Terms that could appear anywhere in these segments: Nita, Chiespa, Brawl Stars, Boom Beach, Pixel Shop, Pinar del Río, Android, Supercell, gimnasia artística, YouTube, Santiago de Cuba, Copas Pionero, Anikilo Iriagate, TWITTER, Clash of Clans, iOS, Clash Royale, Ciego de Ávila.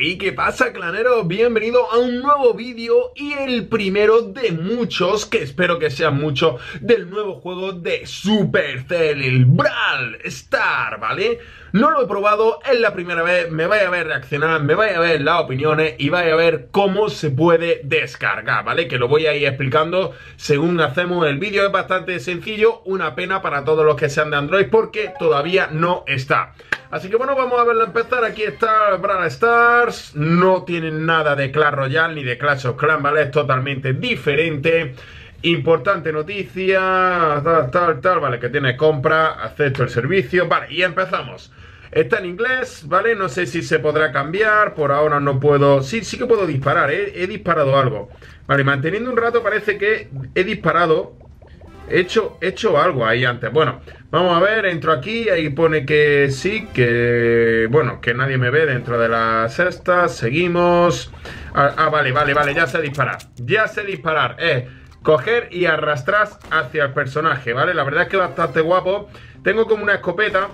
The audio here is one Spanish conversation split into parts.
Hey, ¿qué pasa, claneros? Bienvenido a un nuevo vídeo y el primero de muchos, que espero que sean muchos, del nuevo juego de Supercell, el Brawl Stars, ¿vale? No lo he probado, es la primera vez, me vais a ver reaccionar, me vais a ver las opiniones y vais a ver cómo se puede descargar, ¿vale? Que lo voy a ir explicando según hacemos el vídeo, es bastante sencillo, una pena para todos los que sean de Android porque todavía no está. Así que bueno, vamos a verlo empezar. Aquí está Brawl Stars. No tienen nada de Clash Royale ni de Clash of Clans, ¿vale? Es totalmente diferente. Importante noticia, tal, vale, que tiene compra, acepto el servicio, vale, y empezamos. Está en inglés, ¿vale? No sé si se podrá cambiar, por ahora no puedo... Sí, sí que puedo disparar, he disparado algo. Vale, manteniendo un rato parece que he disparado, he hecho algo ahí antes. Bueno, vamos a ver, entro aquí, ahí pone que sí, que... Bueno, que nadie me ve dentro de las cestas, seguimos... Ah, vale, ya sé disparar, coger y arrastrar hacia el personaje, ¿vale? La verdad es que bastante guapo. Tengo como una escopeta,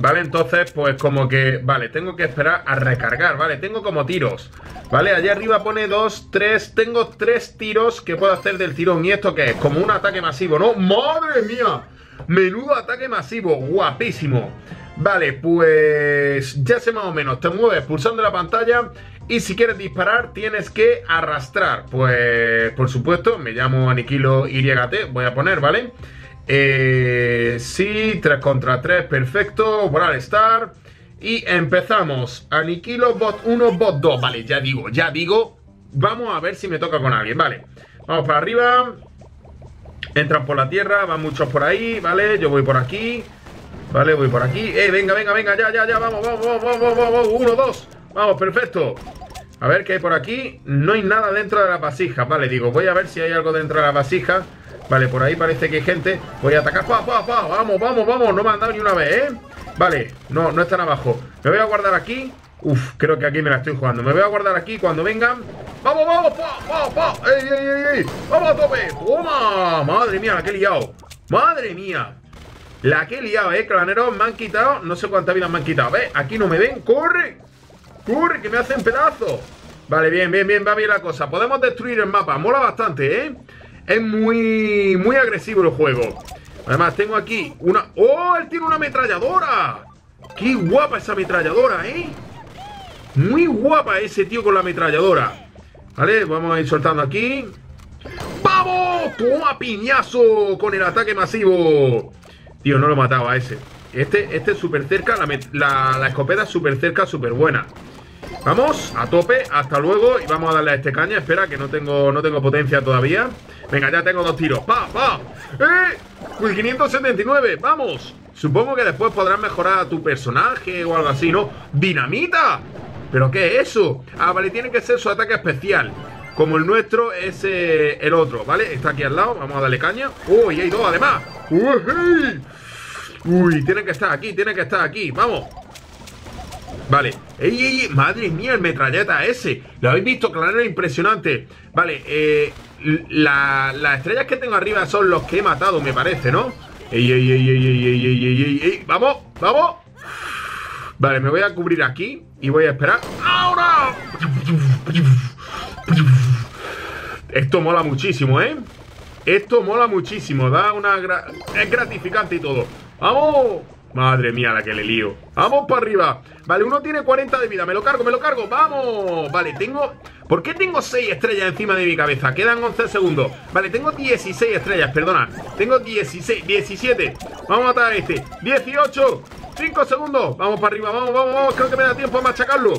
¿vale? Entonces, pues como que... Vale, tengo que esperar a recargar, ¿vale? Tengo como tiros, ¿vale? Allá arriba pone 2, 3... Tengo 3 tiros que puedo hacer del tirón. ¿Y esto qué es? Como un ataque masivo, ¿no? ¡Madre mía! Menudo ataque masivo, guapísimo. Vale, pues... Ya sé más o menos, te mueves pulsando la pantalla... Y si quieres disparar, tienes que arrastrar. Pues, por supuesto, me llamo Anikilo Iriagate, voy a poner, ¿vale? Sí, 3 contra 3, perfecto, Brawl Stars. Y empezamos, Anikilo bot 1, bot 2, vale, ya digo. Vamos a ver si me toca con alguien, vale. Vamos para arriba. Entran por la tierra, van muchos por ahí, ¿vale? Yo voy por aquí, ¿vale? Voy por aquí. Venga, ya, vamos. 1, 2. Vamos, perfecto. A ver qué hay por aquí. No hay nada dentro de las vasijas. Vale, digo, voy a ver si hay algo dentro de las vasijas. Vale, por ahí parece que hay gente. Voy a atacar. ¡Pa! Vamos. No me han dado ni una vez, ¿eh? Vale, no están abajo. Me voy a guardar aquí. Uf, creo que aquí me la estoy jugando. Me voy a guardar aquí cuando vengan. ¡Vamos! ¡Pa! ¡Ey! ¡Vamos a tope! ¡Toma! ¡Madre mía, la que he liado! ¡Madre mía! La que he liado, ¿eh? Claneros, me han quitado. No sé cuántas vidas me han quitado. ¿Ves? Aquí no me ven. ¡Corre! ¡Corre, que me hacen pedazo! Vale, bien, va bien la cosa. Podemos destruir el mapa, mola bastante, ¿eh? Es muy, muy agresivo el juego. Además, tengo aquí una... ¡Oh, él tiene una ametralladora! ¡Qué guapa esa ametralladora, eh! Muy guapa ese tío con la ametralladora. Vale, vamos a ir soltando aquí. ¡Vamos! ¡Toma piñazo con el ataque masivo! Tío, no lo he matado a ese. Este es súper cerca, la escopeta es súper cerca, súper buena. Vamos, a tope, hasta luego. Y vamos a darle a este caña, espera que no tengo potencia todavía. Venga, ya tengo 2 tiros, ¡pa! ¡Eh! 579, vamos. Supongo que después podrás mejorar a tu personaje o algo así, ¿no? ¡Dinamita! ¿Pero qué es eso? Ah, vale, tiene que ser su ataque especial. Como el nuestro es el otro, ¿vale? Está aquí al lado, vamos a darle caña. ¡Uy, hay 2 además! ¡Uy! Uy, tiene que estar aquí, vamos. Vale, ey, madre mía, el metralleta ese. ¿Lo habéis visto? Claro, era impresionante. Vale, las estrellas que tengo arriba son los que he matado, me parece, ¿no? Ey, vamos. Vale, me voy a cubrir aquí y voy a esperar. ¡Ahora! Esto mola muchísimo, ¿eh? Esto mola muchísimo, da una... Es gratificante y todo. ¡Vamos! Madre mía, la que le lío. ¡Vamos para arriba! Vale, uno tiene 40 de vida. Me lo cargo. ¡Vamos! Vale, tengo... ¿Por qué tengo 6 estrellas encima de mi cabeza? Quedan 11 segundos. Vale, tengo 16 estrellas, perdona. Tengo 16, 17. Vamos a matar a este. 18. 5 segundos. Vamos para arriba, vamos. Creo que me da tiempo a machacarlo.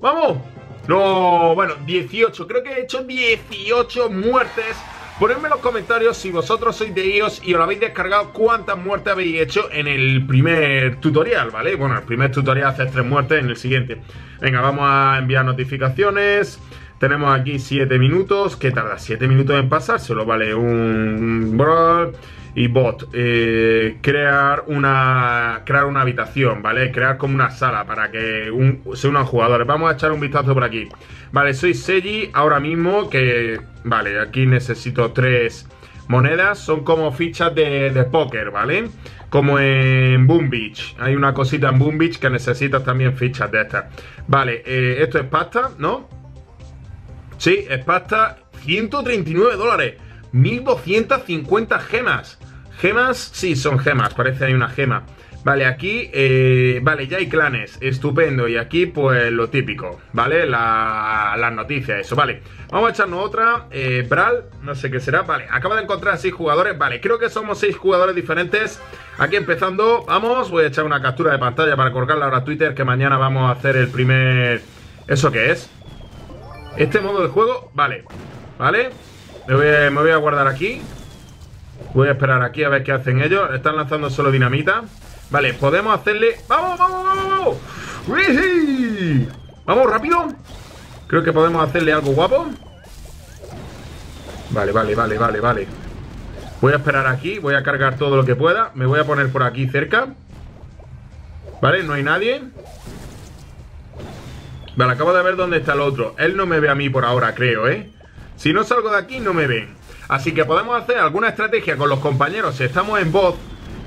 ¡Vamos! No, bueno, 18. Creo que he hecho 18 muertes. Ponedme en los comentarios si vosotros sois de iOS y os lo habéis descargado, cuántas muertes habéis hecho en el primer tutorial, ¿vale? Bueno, el primer tutorial haces 3 muertes, en el siguiente. Venga, vamos a enviar notificaciones. Tenemos aquí 7 minutos. ¿Qué tarda 7 minutos en pasárselo? Vale, un brawl y bot. Crear una habitación, ¿vale? Crear como una sala para que se unan jugadores. Vamos a echar un vistazo por aquí. Vale, soy Seiji ahora mismo que... Vale, aquí necesito 3 monedas son como fichas de póker, ¿vale? Como en Boom Beach. Hay una cosita en Boom Beach que necesitas también fichas de estas. Vale, esto es pasta, ¿no? Sí, es pasta. 139 dólares. 1250 gemas. Gemas, sí, son gemas. Parece que hay una gema. Vale, aquí, vale, ya hay clanes, estupendo, y aquí pues lo típico, ¿vale? Las noticias, eso, vale. Vamos a echarnos otra, Brawl, no sé qué será, vale, acabo de encontrar 6 jugadores, vale, creo que somos 6 jugadores diferentes. Aquí empezando, vamos, voy a echar una captura de pantalla para colgarla ahora a Twitter, que mañana vamos a hacer el primer... ¿Eso qué es? Este modo de juego, vale, vale, me voy a guardar aquí. Voy a esperar aquí a ver qué hacen ellos, están lanzando solo dinamita. Vale, podemos hacerle... ¡Vamos, vamos, vamos! ¡Wii! ¡Vamos, rápido! Creo que podemos hacerle algo guapo. Vale, vale, vale, vale, vale. Voy a esperar aquí, voy a cargar todo lo que pueda. Me voy a poner por aquí cerca. Vale, no hay nadie. Vale, acabo de ver dónde está el otro. Él no me ve a mí por ahora, creo, ¿eh? Si no salgo de aquí, no me ven. Así que podemos hacer alguna estrategia con los compañeros si estamos en bot,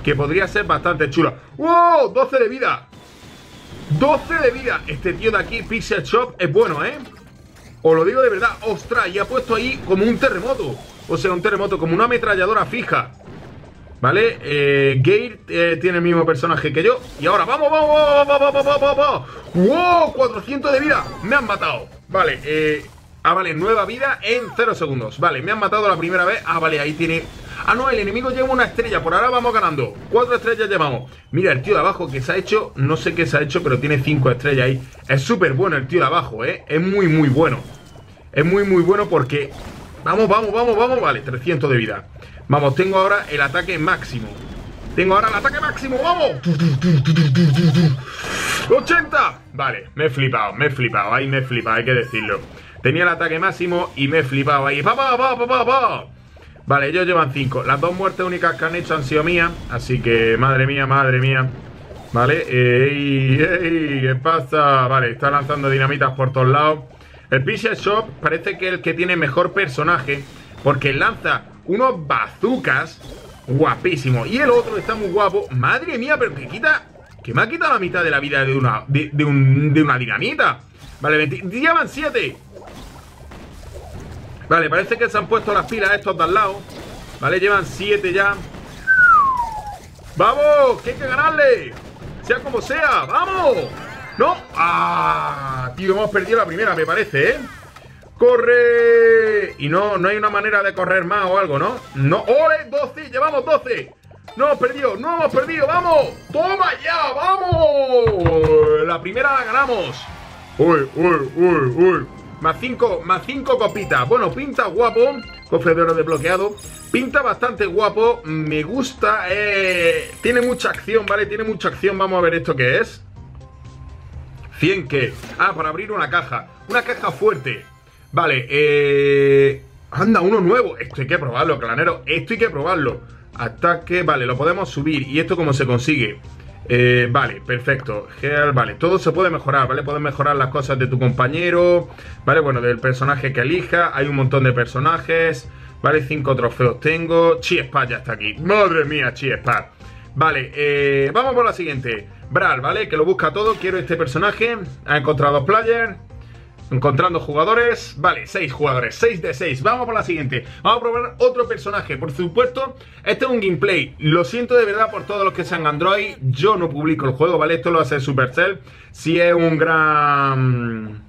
que podría ser bastante chula. ¡Wow! 12 de vida. 12 de vida. Este tío de aquí, Pixel Shop, es bueno, ¿eh? Os lo digo de verdad. ¡Ostras! Y ha puesto ahí como un terremoto. O sea, un terremoto, como una ametralladora fija. ¿Vale? Gate tiene el mismo personaje que yo. Y ahora, ¡vamos, vamos, vamos, vamos, vamos, vamos! ¡Wow! 400 de vida. Me han matado. Vale, ah, vale, nueva vida en 0 segundos. Vale, me han matado la primera vez. Ah, vale, ahí tiene... Ah, no, el enemigo lleva una estrella. Por ahora vamos ganando. 4 estrellas llevamos. Mira, el tío de abajo que se ha hecho... No sé qué se ha hecho, pero tiene 5 estrellas ahí. Es súper bueno el tío de abajo, ¿eh? Es muy, muy bueno. Es muy, muy bueno porque... Vamos, vamos, vamos, vamos. Vale, 300 de vida. Vamos, tengo ahora el ataque máximo. Tengo ahora el ataque máximo. ¡Vamos! 80. Vale, me he flipado, me he flipado. Ahí me he flipado, hay que decirlo. Tenía el ataque máximo y me he flipado ahí. ¡Pa, pa, pa, pa, pa, pa! Vale, ellos llevan 5. Las 2 muertes únicas que han hecho han sido mías. Así que, madre mía, madre mía. Vale, ey, ey, ¿qué pasa? Vale, está lanzando dinamitas por todos lados. El Pixel Shop parece que es el que tiene mejor personaje, porque lanza unos bazucas guapísimos. Y el otro está muy guapo. Madre mía, pero que quita... Que me ha quitado la mitad de la vida de una... De una dinamita. Vale, 20, llevan 7. Vale, parece que se han puesto las pilas estos de al lado. Vale, llevan 7 ya. ¡Vamos! ¡Que hay que ganarle! Sea como sea, ¡vamos! ¡No! ¡Ah! Tío, hemos perdido la primera, me parece, ¿eh? ¡Corre! Y no, no hay una manera de correr más o algo, ¿no? ¡No! ¡Ole! ¡12! ¡Llevamos 12! ¡No hemos perdido! ¡No hemos perdido! ¡Vamos! ¡Toma ya! ¡Vamos! La primera la ganamos. ¡Uy, uy, uy, uy! Más 5 copitas. Bueno, pinta guapo. Cofre de oro desbloqueado. Pinta bastante guapo. Me gusta. Tiene mucha acción, ¿vale? Tiene mucha acción. Vamos a ver esto que es. 100 qué. Ah, para abrir una caja. Una caja fuerte. Vale, anda, uno nuevo. Esto hay que probarlo, clanero. Esto hay que probarlo. Ataque. Vale, lo podemos subir. ¿Y esto cómo se consigue? Vale, perfecto. Gel, vale, todo se puede mejorar, ¿vale? Puedes mejorar las cosas de tu compañero, ¿vale? Bueno, del personaje que elija. Hay un montón de personajes, ¿vale? 5 trofeos tengo. Chiespa ya está aquí. Madre mía, Chiespa. Vale, vamos por la siguiente. Brawl, ¿vale? Que lo busca todo. Quiero este personaje. Ha encontrado player. Encontrando jugadores. Vale, 6 jugadores. 6 de 6. Vamos por la siguiente. Vamos a probar otro personaje. Por supuesto, este es un gameplay. Lo siento de verdad por todos los que sean Android. Yo no publico el juego, ¿vale? Esto lo hace Supercell. Si es un gran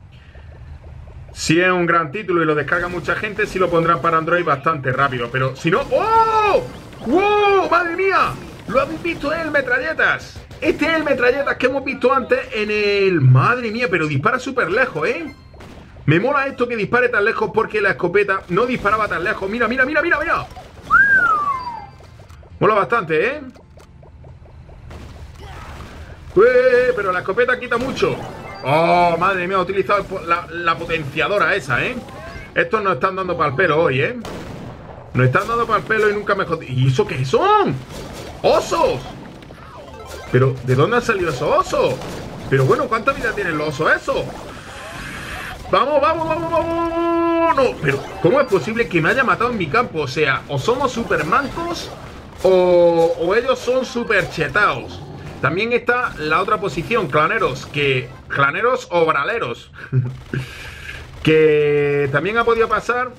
título y lo descarga mucha gente, sí lo pondrán para Android bastante rápido. Pero si no... ¡Oh! ¡Wow! ¡Madre mía! Lo habéis visto, el metralletas. Este es el metralletas que hemos visto antes en el... Madre mía, pero dispara súper lejos, ¿eh? Me mola esto que dispare tan lejos porque la escopeta no disparaba tan lejos. Mira, mira, mira, mira, mira. Mola bastante, ¿eh? Pero la escopeta quita mucho. Oh, madre mía, ha utilizado la potenciadora esa, ¿eh? Estos nos están dando pa'l pelo hoy, ¿eh? Nos están dando pa'l pelo y nunca mejor... ¿Y eso qué son? ¡Osos! Pero, ¿de dónde han salido esos osos? Pero bueno, ¿cuánta vida tienen los osos esos? ¡Vamos, vamos, vamos, vamos! no, no. Pero, ¿cómo es posible que me haya matado en mi campo? O sea, o somos super mancos o ellos son super chetaos. También está la otra posición, claneros, que... claneros o braleros. Que también ha podido pasar.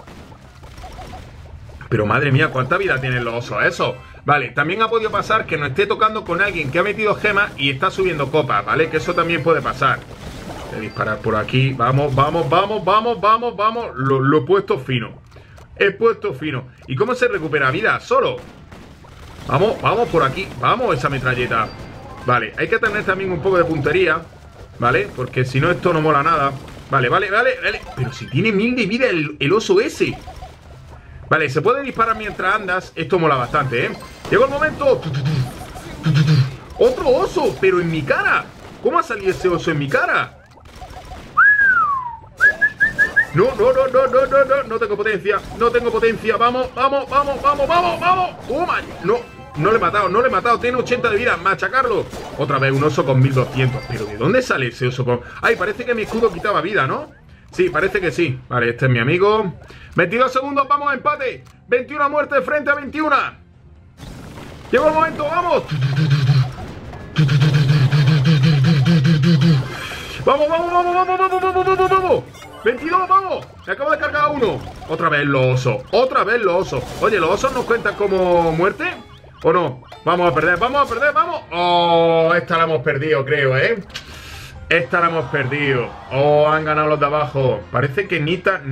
Pero madre mía, cuánta vida tienen los osos esos. Vale, también ha podido pasar que nos esté tocando con alguien que ha metido gemas y está subiendo copas, ¿vale? Que eso también puede pasar. Voy a disparar por aquí. Vamos, vamos, vamos, vamos, vamos, vamos. Lo he puesto fino. He puesto fino. ¿Y cómo se recupera vida? Solo. Vamos, vamos por aquí. Vamos esa metralleta. Vale, hay que tener también un poco de puntería, ¿vale? Porque si no esto no mola nada. Vale, vale, vale, vale. Pero si tiene 1000 de vida el oso ese. Vale, se puede disparar mientras andas. Esto mola bastante, ¿eh? Llegó el momento. Otro oso, pero en mi cara. ¿Cómo ha salido ese oso en mi cara? No, no, no, no, no, no, no. No tengo potencia, no tengo potencia. Vamos, vamos, vamos, vamos, vamos, vamos. Oh, man. No, no le he matado, no le he matado. Tiene 80 de vida, machacarlo. Otra vez un oso con 1200. Pero ¿de dónde sale ese oso con...? Ay, parece que mi escudo quitaba vida, ¿no? Sí, parece que sí. Vale, este es mi amigo. 22 segundos, vamos a empate. 21 muertes frente a 21. Llegó el momento, vamos. Vamos, vamos, vamos, vamos, vamos, vamos, vamos, vamos. 22, vamos. Se acaba de cargar uno. Otra vez los osos. Otra vez los osos. Oye, ¿los osos nos cuentan como muerte? ¿O no? Vamos a perder, vamos a perder, vamos. Oh, esta la hemos perdido, creo, ¿eh? Esta la hemos perdido. Oh, han ganado los de abajo. Parece que Nita...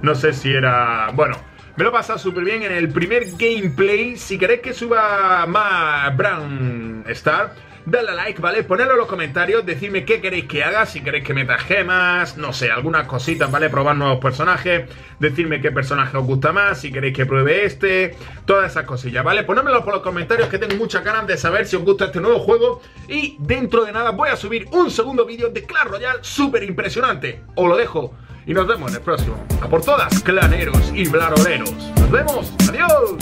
No sé si era... Bueno, me lo he pasado súper bien en el primer gameplay. Si queréis que suba más Brawl Stars, dale a like, ¿vale? Ponedlo en los comentarios, decidme qué queréis que haga, si queréis que meta gemas, no sé, algunas cositas, ¿vale? Probar nuevos personajes, decidme qué personaje os gusta más, si queréis que pruebe este, todas esas cosillas, ¿vale? Ponedmelo por los comentarios que tengo muchas ganas de saber si os gusta este nuevo juego y dentro de nada voy a subir un segundo vídeo de Clash Royale súper impresionante. Os lo dejo y nos vemos en el próximo. A por todas, claneros y blaroleros. Nos vemos, adiós.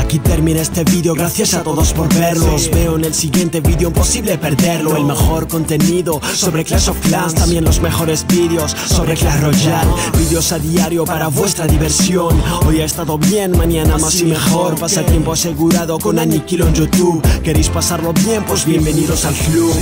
Aquí termina este vídeo, gracias a todos por verlo. Os veo en el siguiente vídeo, imposible perderlo. El mejor contenido sobre Clash of Clans, también los mejores vídeos sobre Clash Royale. Vídeos a diario para vuestra diversión. Hoy ha estado bien, mañana más y mejor. Pasa tiempo asegurado con Anikilo en YouTube. ¿Queréis pasarlo bien? Pues bienvenidos al club.